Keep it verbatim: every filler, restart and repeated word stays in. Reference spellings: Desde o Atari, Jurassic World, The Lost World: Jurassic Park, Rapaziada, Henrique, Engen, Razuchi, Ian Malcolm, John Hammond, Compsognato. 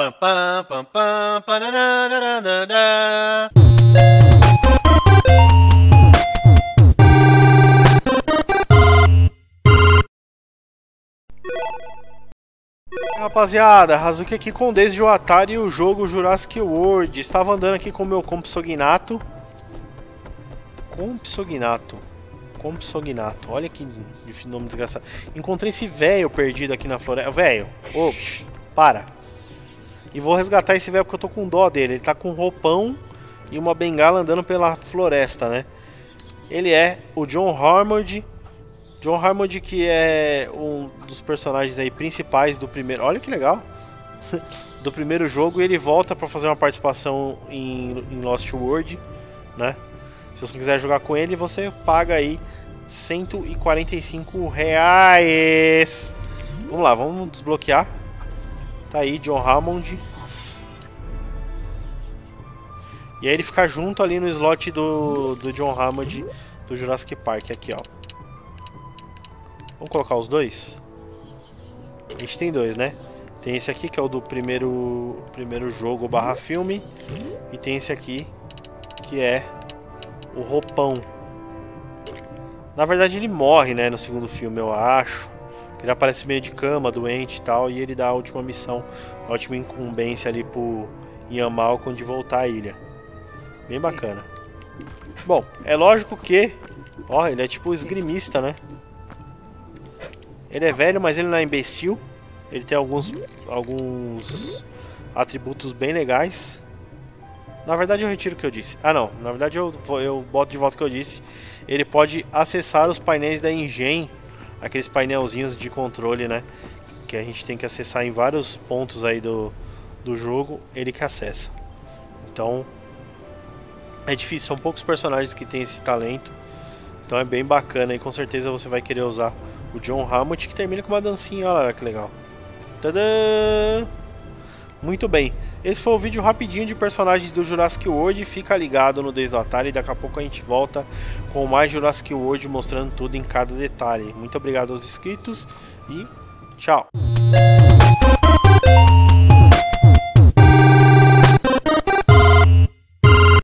Pam pam pam pam pananananana. Rapaziada, Razuchi aqui com Desde o Atari e o jogo Jurassic World. Estava andando aqui com o meu Compsognato. Compsognato. Compsognato. Olha que nome desgraçado. Encontrei esse velho perdido aqui na floresta. Velho, ops, para. E vou resgatar esse velho porque eu tô com dó dele. Ele tá com um roupão e uma bengala andando pela floresta, né? Ele é o John Hammond. John Hammond, que é um dos personagens aí principais do primeiro... Olha que legal! Do primeiro jogo, e ele volta para fazer uma participação em, em Lost World, né? Se você quiser jogar com ele, você paga aí cento e quarenta e cinco reais. Vamos lá, vamos desbloquear. Tá aí, John Hammond. E aí ele fica junto ali no slot do, do John Hammond do Jurassic Park, aqui ó. Vamos colocar os dois? A gente tem dois, né? Tem esse aqui que é o do primeiro, primeiro jogo barra filme. E tem esse aqui que é o roupão. Na verdade ele morre, né? No segundo filme, eu acho. Ele aparece meio de cama, doente e tal. E ele dá a última missão, a última incumbência ali pro Ian Malcolm de voltar à ilha. Bem bacana. Bom, é lógico que... Ó, ele é tipo esgrimista, né? Ele é velho, mas ele não é imbecil. Ele tem alguns, alguns atributos bem legais. Na verdade eu retiro o que eu disse. Ah não, na verdade eu, eu boto de volta o que eu disse. Ele pode acessar os painéis da Engen. Aqueles painelzinhos de controle, né? Que a gente tem que acessar em vários pontos aí do, do jogo. Ele que acessa. Então é difícil, são poucos personagens que tem esse talento. Então é bem bacana e com certeza você vai querer usar o John Hammond, que termina com uma dancinha, olha lá que legal. Tadã! Muito bem, esse foi o vídeo rapidinho de personagens do Jurassic World. Fica ligado no Desde o Atari, daqui a pouco a gente volta com mais Jurassic World mostrando tudo em cada detalhe. Muito obrigado aos inscritos e tchau!